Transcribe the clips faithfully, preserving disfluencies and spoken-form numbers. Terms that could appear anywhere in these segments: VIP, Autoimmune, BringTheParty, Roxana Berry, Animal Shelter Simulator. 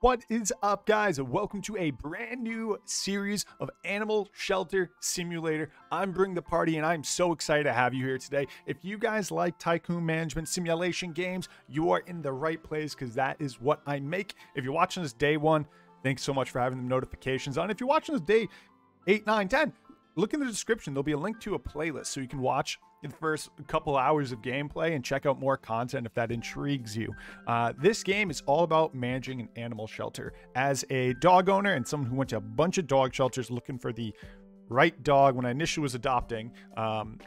What is up, guys? Welcome to a brand new series of Animal Shelter Simulator. I'm Bring the Party, and I'm so excited to have you here today. If you guys like tycoon management simulation games, you are in the right place because that is what I make. If you're watching this day one, thanks so much for having the notifications on. If you're watching this day eight, nine, ten, look in the description. There'll be a link to a playlist so you can watch in the first couple hours of gameplay and check out more content if that intrigues you. Uh, this game is all about managing an animal shelter. As a dog owner and someone who went to a bunch of dog shelters looking for the right dog when I initially was adopting, um,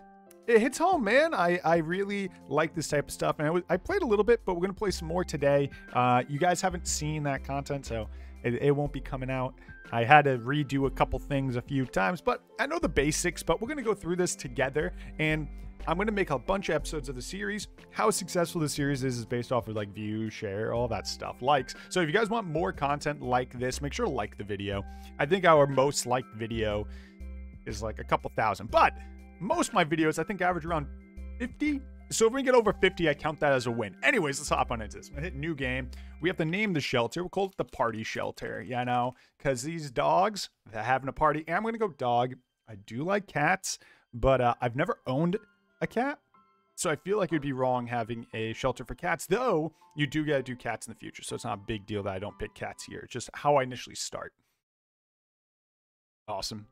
it hits home, man. I, I really like this type of stuff. And I, was, I played a little bit, but we're going to play some more today. Uh, you guys haven't seen that content, so it, it won't be coming out. I had to redo a couple things a few times, but I know the basics, but we're going to go through this together. And I'm going to make a bunch of episodes of the series. How successful the series is is based off of like views, share, all that stuff, likes. So if you guys want more content like this, make sure to like the video. I think our most liked video is like a couple thousand, but most of my videos, I think, average around fifty. So if we get over fifty, I count that as a win. Anyways, let's hop on into this. I'm gonna hit new game. We have to name the shelter. We'll call it the party shelter, you know, because these dogs, they're having a party. And I'm going to go dog. I do like cats, but uh, I've never owned a cat. So I feel like it would be wrong having a shelter for cats, though you do got to do cats in the future. So it's not a big deal that I don't pick cats here. It's just how I initially start. Awesome.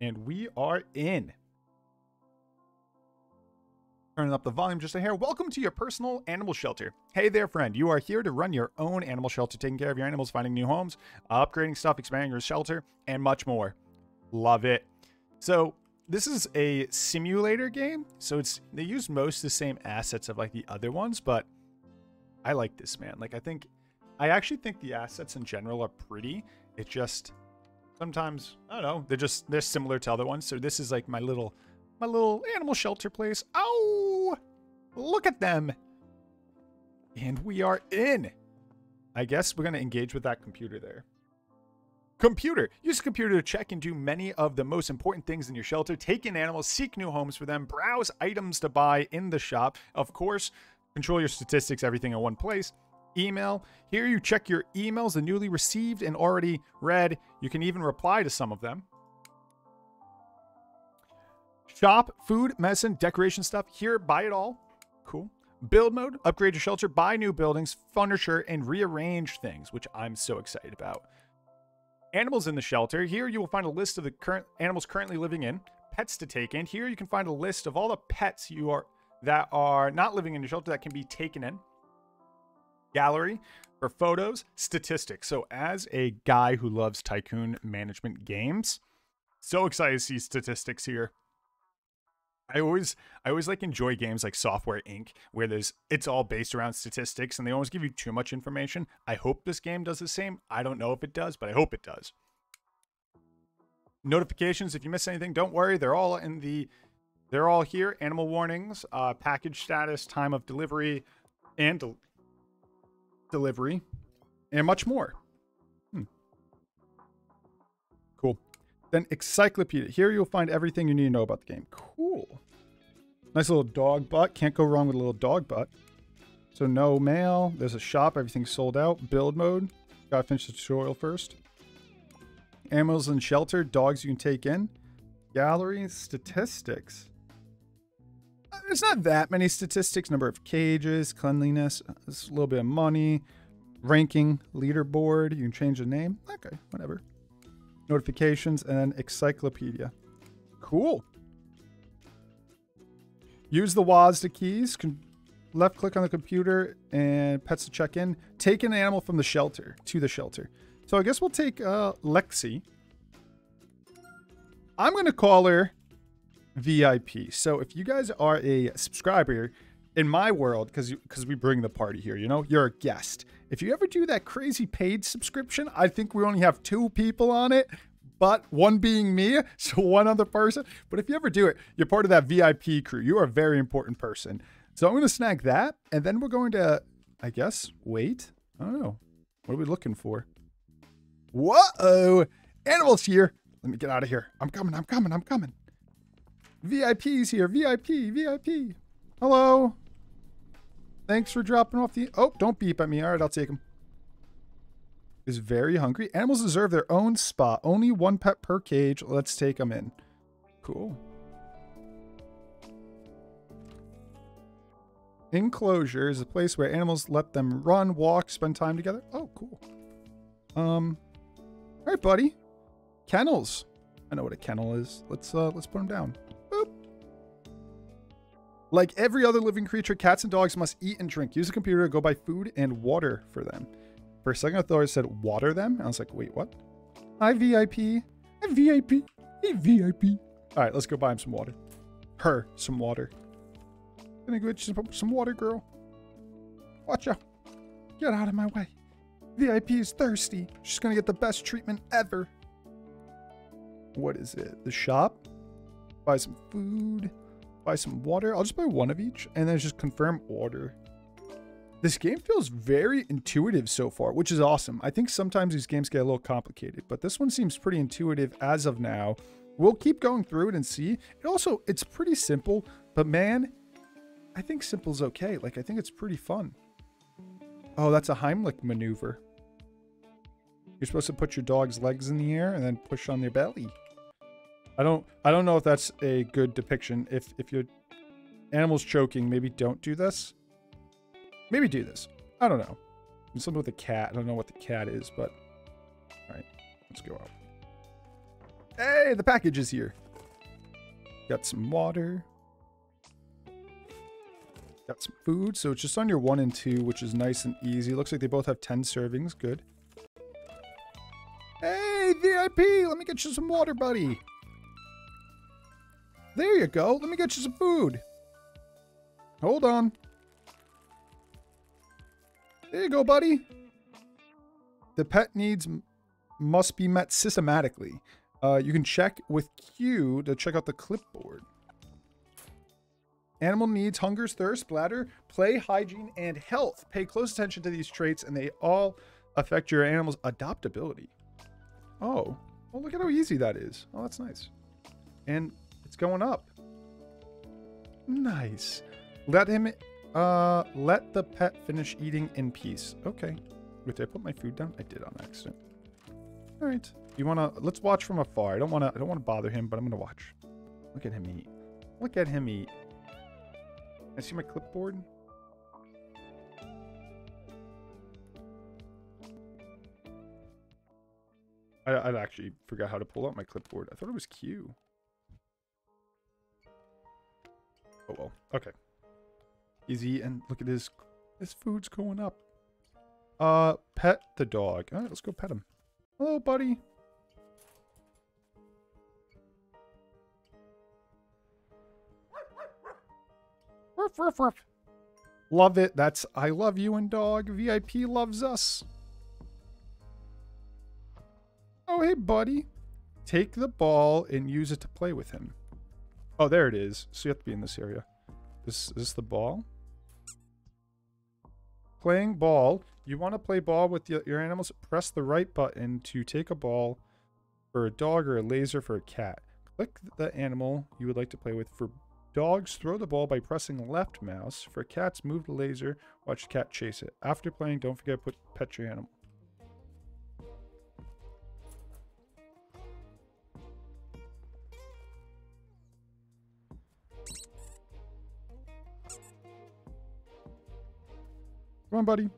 And we are in. Turning up the volume just a hair. Welcome to your personal animal shelter. Hey there, friend. You are here to run your own animal shelter, taking care of your animals, finding new homes, upgrading stuff, expanding your shelter, and much more. Love it. So this is a simulator game. So it's they use most of the same assets of like the other ones, but I like this, man. Like I think, I actually think the assets in general are pretty. It just sometimes, I don't know, they're just, they're similar to other ones. So this is like my little, my little animal shelter place. Oh! Look at them. And we are in. I guess we're going to engage with that computer there. Computer. Use the computer to check and do many of the most important things in your shelter. Take in animals, seek new homes for them, browse items to buy in the shop. Of course, control your statistics, everything in one place. Email. Here you check your emails, the newly received and already read. You can even reply to some of them. Shop, food, medicine, decoration stuff. Here, buy it all. Cool. Build mode, upgrade your shelter, buy new buildings, furniture, and rearrange things, which I'm so excited about. Animals in the shelter. Here you will find a list of the current animals currently living in, pets to take in. Here you can find a list of all the pets you are that are not living in your shelter that can be taken in. Gallery for photos, statistics. So as a guy who loves tycoon management games, so excited to see statistics here. I always, I always like enjoy games like Software Incorporated, where there's it's all based around statistics, and they always give you too much information. I hope this game does the same. I don't know if it does, but I hope it does. Notifications. If you miss anything, don't worry. They're all in the, they're all here. Animal warnings, uh, package status, time of delivery, and del delivery, and much more. Hmm. Cool. Then Encyclopedia. Here you'll find everything you need to know about the game. Cool. Nice little dog butt. Can't go wrong with a little dog butt. So no mail. There's a shop. Everything's sold out. Build mode. Gotta finish the tutorial first. Animals in shelter. Dogs you can take in. Gallery. Statistics. There's not that many statistics. Number of cages. Cleanliness. There's a little bit of money. Ranking. Leaderboard. You can change the name. Okay. Whatever. Notifications and encyclopedia. Cool. Use the W A S D keys. Con left click on the computer and pets to check in. Take an animal from the shelter to the shelter. So I guess we'll take uh, Lexi. I'm going to call her V I P. So if you guys are a subscriber in my world, because because we bring the party here, you know, you're a guest. If you ever do that crazy paid subscription, I think we only have two people on it, but one being me, so one other person. But if you ever do it, you're part of that V I P crew. You are a very important person. So I'm going to snag that, and then we're going to, I guess, wait. I don't know. What are we looking for? Whoa! Animals here. Let me get out of here. I'm coming, I'm coming, I'm coming. V I P's here. V I P, V I P. Hello. Thanks for dropping off the... Oh, don't beep at me. All right, I'll take him. is very hungry. Animals deserve their own spot. Only one pet per cage. Let's take them in. Cool. Enclosure is a place where animals let them run, walk, spend time together. Oh, cool. Um, all right, buddy. Kennels. I know what a kennel is. Let's uh, let's put them down. Boop. Like every other living creature, cats and dogs must eat and drink. Use a computer to go buy food and water for them. For a second, I thought I said water them. And I was like, wait, what? Hi, V I P. Hi, V I P. Hey, V I P. All right, let's go buy him some water. Her some water. Gonna go get you some water, girl. Watch out. Get out of my way. V I P is thirsty. She's gonna get the best treatment ever. What is it? The shop? Buy some food. Buy some water. I'll just buy one of each. And then just confirm order. This game feels very intuitive so far, which is awesome. I think sometimes these games get a little complicated, but this one seems pretty intuitive as of now. We'll keep going through it and see. It also, it's pretty simple, but man, I think simple's okay. Like, I think it's pretty fun. Oh, that's a Heimlich maneuver. You're supposed to put your dog's legs in the air and then push on their belly. I don't I don't know if that's a good depiction. If if your animal's choking, maybe don't do this. Maybe do this. I don't know. It's something with a cat. I don't know what the cat is, but... All right. Let's go out. Hey, the package is here. Got some water. Got some food. So it's just on your one and two, which is nice and easy. Looks like they both have ten servings. Good. Hey, V I P, let me get you some water, buddy. There you go. Let me get you some food. Hold on. There you go, buddy. The pet needs must be met systematically. Uh, you can check with Q to check out the clipboard. Animal needs, hungers, thirst, bladder, play, hygiene, and health. Pay close attention to these traits, and they all affect your animal's adoptability. Oh, well, look at how easy that is. Oh, that's nice. And it's going up. Nice. Let him, uh, let the pet finish eating in peace. Okay. Wait, did I put my food down? I did on accident. All right. You want to, let's watch from afar. I don't want to, I don't want to bother him, but I'm going to watch. Look at him eat. Look at him eat. I see my clipboard. I, I actually forgot how to pull out my clipboard. I thought it was Q. Oh, well. Okay. Easy. And look at this. This food's going up. Uh, pet the dog. All right, let's go pet him. Hello, buddy. Ruff, ruff, ruff. Love it. That's I love you and dog. V I P loves us. Oh, hey, buddy. Take the ball and use it to play with him. Oh, there it is. So you have to be in this area. This, is this the ball? Playing ball. You want to play ball with the, your animals? Press the right button to take a ball for a dog or a laser for a cat. Click the animal you would like to play with for dogs, throw the ball by pressing left mouse. For cats, move the laser. Watch the cat chase it. After playing, don't forget to put pet your animal. Come on, buddy.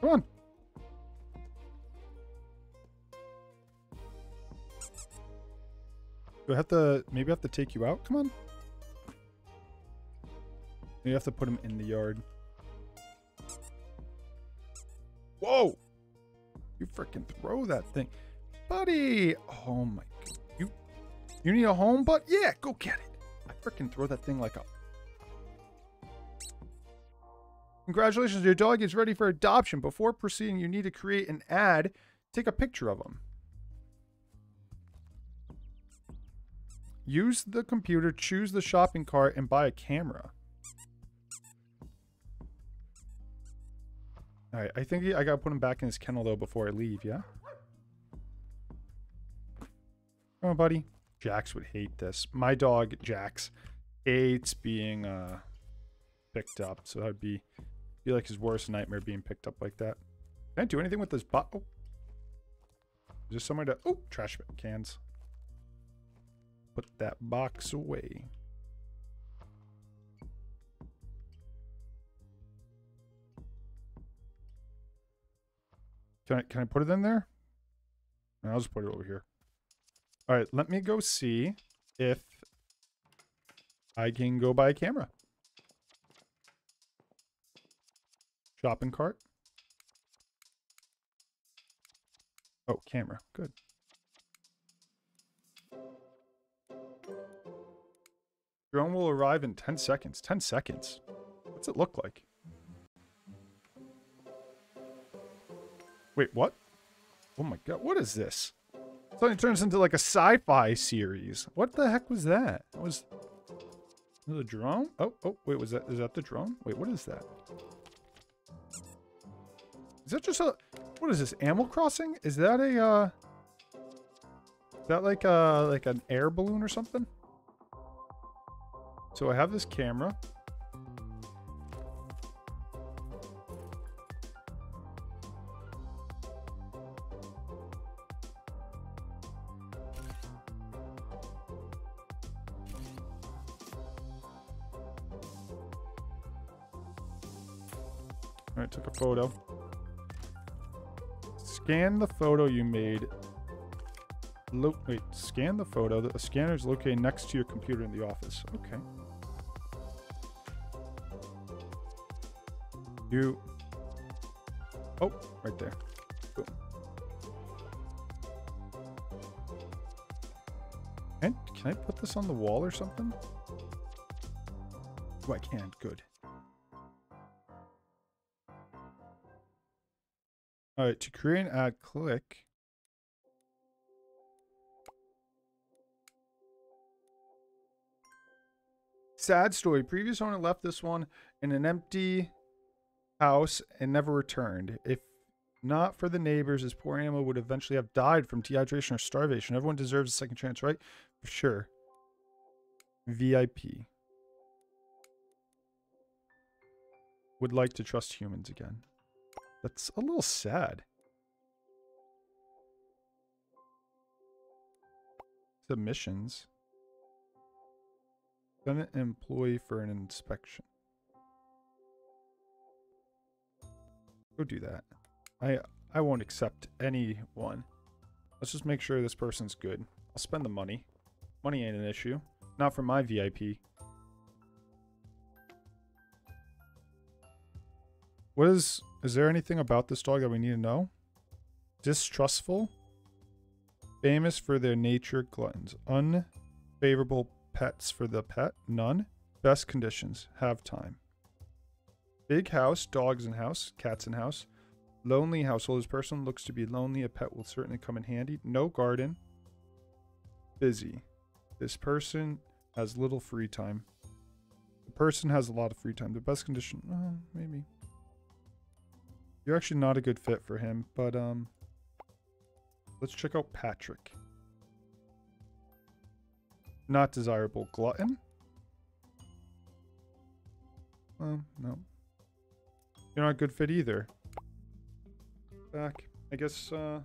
Come on. Do I have to, maybe I have to take you out? Come on. Maybe I have to put him in the yard. Whoa! You freaking throw that thing. Buddy! Oh my god. You, you need a home, bud? Yeah, go get it. I freaking throw that thing like a... Congratulations, your dog is ready for adoption. Before proceeding, you need to create an ad. Take a picture of him. Use the computer, choose the shopping cart, and buy a camera. All right, I think he, I gotta put him back in his kennel, though, before I leave, yeah? Come on, buddy. Jax would hate this. My dog, Jax, hates being uh, picked up, so that would be Be like his worst nightmare being picked up like that. Can I do anything with this bottle? Oh. Is there somewhere to... Oh, trash cans. Put that box away. Can I, can I put it in there? No, I'll just put it over here. All right, let me go see if I can go buy a camera. Shopping cart. Oh, camera. Good. Drone will arrive in ten seconds. ten seconds. What's it look like? Wait, what? Oh my god, what is this? Suddenly turns into like a sci-fi series. What the heck was that? That was the drone? Oh, oh, wait, was that, is that the drone? Wait, what is that? Is that just a, what is this, Animal Crossing? Is that a, uh, is that like a, like an air balloon or something? So I have this camera. Alright, took a photo. Scan the photo you made. Lo wait, scan the photo. The scanner is located next to your computer in the office. Okay. You. Oh, right there. Boom. Can, can I put this on the wall or something? Oh, I can. Good. All right, to create an ad, click. Sad story. Previous owner left this one in an empty house and never returned. If not for the neighbors, this poor animal would eventually have died from dehydration or starvation. Everyone deserves a second chance, right? For sure. V I P. Would like to trust humans again. That's a little sad. Submissions. Send an employee for an inspection. Go do that. I I won't accept anyone. Let's just make sure this person's good. I'll spend the money. Money ain't an issue. Not for my V I P. What is... Is there anything about this dog that we need to know? Distrustful. Famous for their nature, gluttons. Unfavorable pets for the pet. None. Best conditions. Have time. Big house. Dogs in house. Cats in house. Lonely household. This person looks to be lonely. A pet will certainly come in handy. No garden. Busy. This person has little free time. The person has a lot of free time. The best condition. Uh, maybe. You're actually not a good fit for him, but um, let's check out Patrick. Not desirable. Glutton? Um, no. You're not a good fit either. Back. I guess, uh...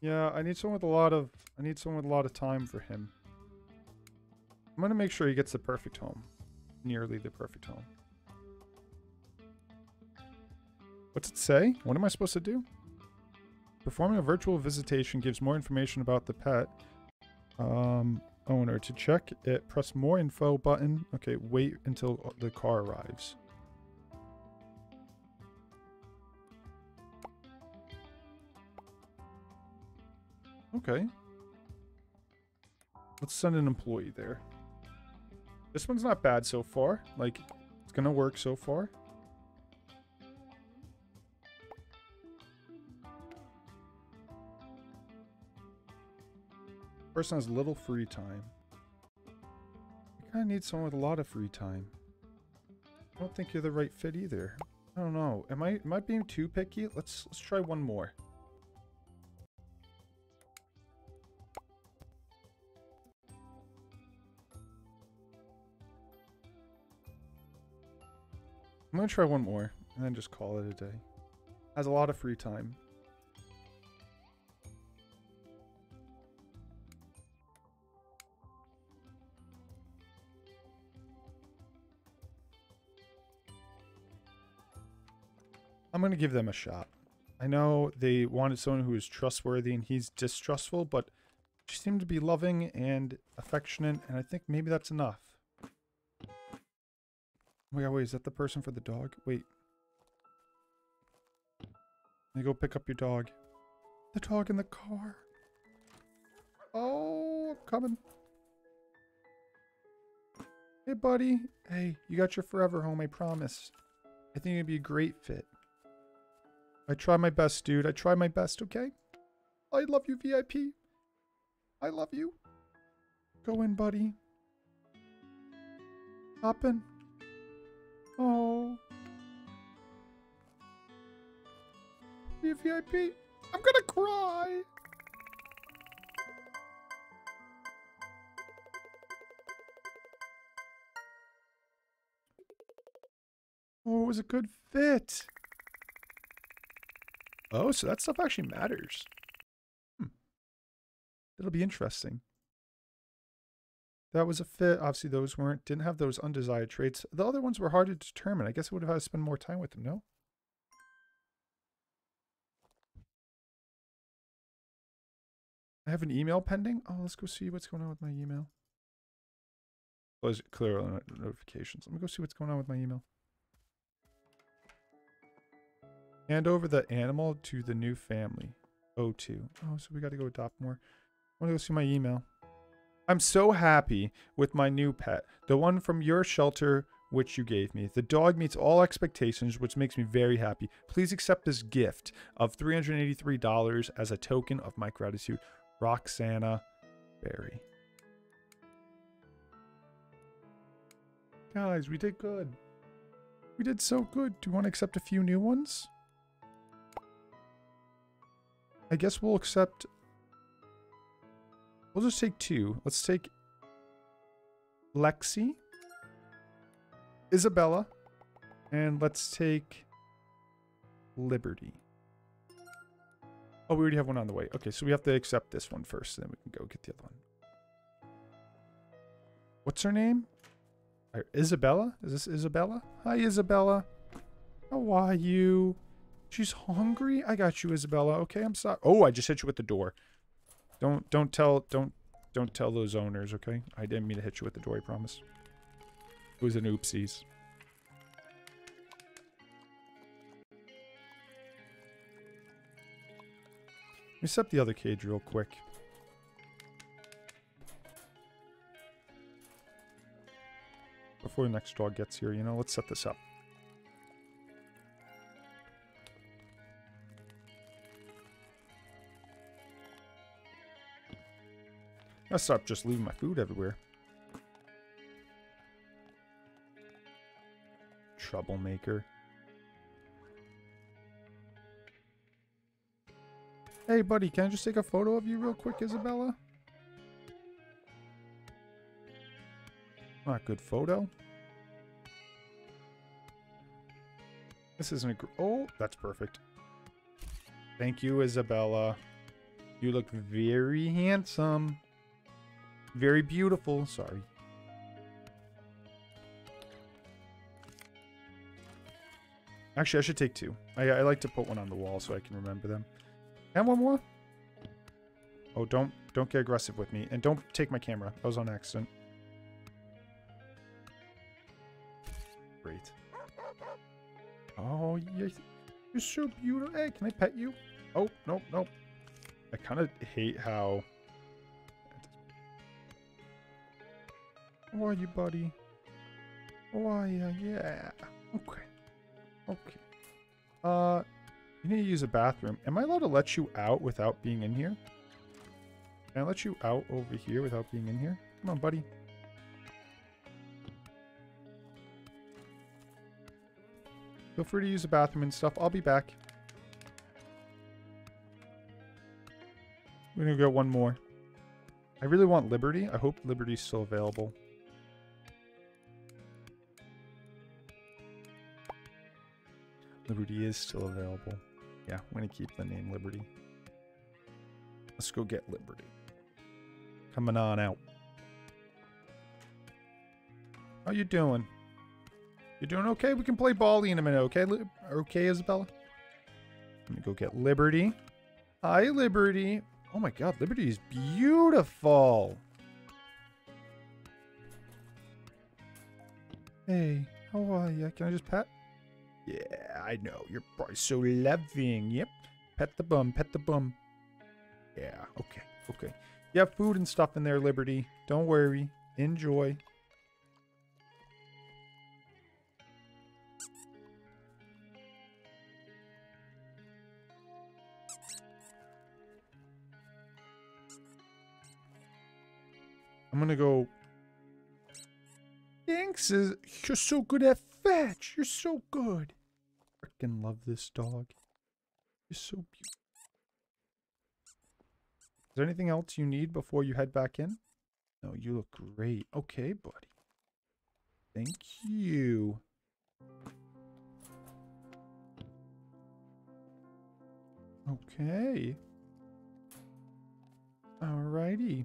yeah, I need someone with a lot of... I need someone with a lot of time for him. I'm gonna make sure he gets the perfect home. Nearly the perfect home. What's it say? What am I supposed to do? Performing a virtual visitation gives more information about the pet um, owner. To check it, press more info button. Okay, wait until the car arrives. Okay. Let's send an employee there. This one's not bad so far. Like, it's gonna work so far. Person has little free time. I kind of need someone with a lot of free time. I don't think you're the right fit either. I don't know. Am I am I being too picky? Let's let's try one more. I'm going to try one more and then just call it a day. Has a lot of free time. I'm going to give them a shot. I know they wanted someone who is trustworthy and he's distrustful, but she seemed to be loving and affectionate, and I think maybe that's enough. Oh my god, wait, is that the person for the dog? Wait. Let me go pick up your dog. The dog in the car. Oh, I'm coming. Hey, buddy. Hey, you got your forever home, I promise. I think it'd be a great fit. I try my best, dude. I try my best, okay? I love you, V I P. I love you. Go in, buddy. Hop in. Oh. Be a V I P. I'm gonna cry. Oh, it was a good fit. Oh, so that stuff actually matters. Hmm. It'll be interesting. That was a fit. Obviously, those weren't. Didn't have those undesired traits. The other ones were hard to determine. I guess I would have had to spend more time with them, no? I have an email pending. Oh, let's go see what's going on with my email. Well, it's clear on notifications. Let me go see what's going on with my email. Hand over the animal to the new family. O two. Oh, so we got to go adopt more. I want to go see my email. I'm so happy with my new pet. The one from your shelter, which you gave me. The dog meets all expectations, which makes me very happy. Please accept this gift of three hundred eighty-three dollars as a token of my gratitude. Roxana Berry. Guys, we did good. We did so good. Do you want to accept a few new ones? I guess we'll accept... We'll just take two. Let's take... Lexi. Isabella. And let's take... Liberty. Oh, we already have one on the way. Okay, so we have to accept this one first. And then we can go get the other one. What's her name? Isabella? Is this Isabella? Hi, Isabella. How are you? She's hungry. I got you, Isabella. Okay, I'm sorry. Oh, I just hit you with the door. Don't don't tell don't don't tell those owners, okay? I didn't mean to hit you with the door, I promise. It was an oopsies. Let me set up the other cage real quick. Before the next dog gets here, you know, let's set this up. I stopped just leaving my food everywhere. Troublemaker. Hey, buddy, can I just take a photo of you real quick, Isabella? Not a good photo. This isn't a gr- Oh, that's perfect. Thank you, Isabella. You look very handsome. Very beautiful. Sorry. Actually, I should take two. I, I like to put one on the wall so I can remember them. And one more. Oh, don't don't get aggressive with me. And don't take my camera. That was on accident. Great. Oh, yes. You're so beautiful. Hey, can I pet you? Oh, nope, nope. I kind of hate how... How are you, buddy? How are you? Yeah. Okay. Okay. Uh, you need to use a bathroom. Am I allowed to let you out without being in here? Can I let you out over here without being in here? Come on, buddy. Feel free to use the bathroom and stuff. I'll be back. We're gonna go one more. I really want Liberty. I hope Liberty's still available. Liberty is still available. Yeah, I'm going to keep the name Liberty. Let's go get Liberty. Coming on out. How you doing? You doing okay? We can play Bali in a minute, okay? Li okay, Isabella? Let me go get Liberty. Hi, Liberty. Oh my god, Liberty is beautiful. Hey, how are you? Can I just pet? Yeah, I know. You're probably so loving. Yep. Pet the bum, pet the bum. Yeah, okay, okay. You have food and stuff in there, Liberty. Don't worry. Enjoy. I'm gonna go. Thanks, is you're so good at fetch. You're so good. Freaking love this dog. You're so beautiful. Is there anything else you need before you head back in? No, you look great. Okay, buddy. Thank you. Okay. Alrighty.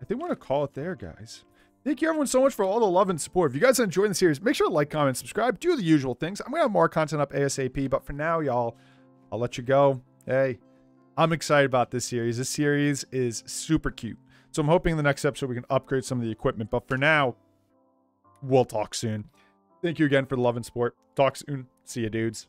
I think we're going to call it there, guys. Thank you, everyone, so much for all the love and support. If you guys are enjoying the series, make sure to like, comment, subscribe, do the usual things. I'm going to have more content up ASAP, but for now, y'all, I'll let you go. Hey, I'm excited about this series. This series is super cute. So I'm hoping in the next episode we can upgrade some of the equipment, but for now, we'll talk soon. Thank you again for the love and support. Talk soon. See you, dudes.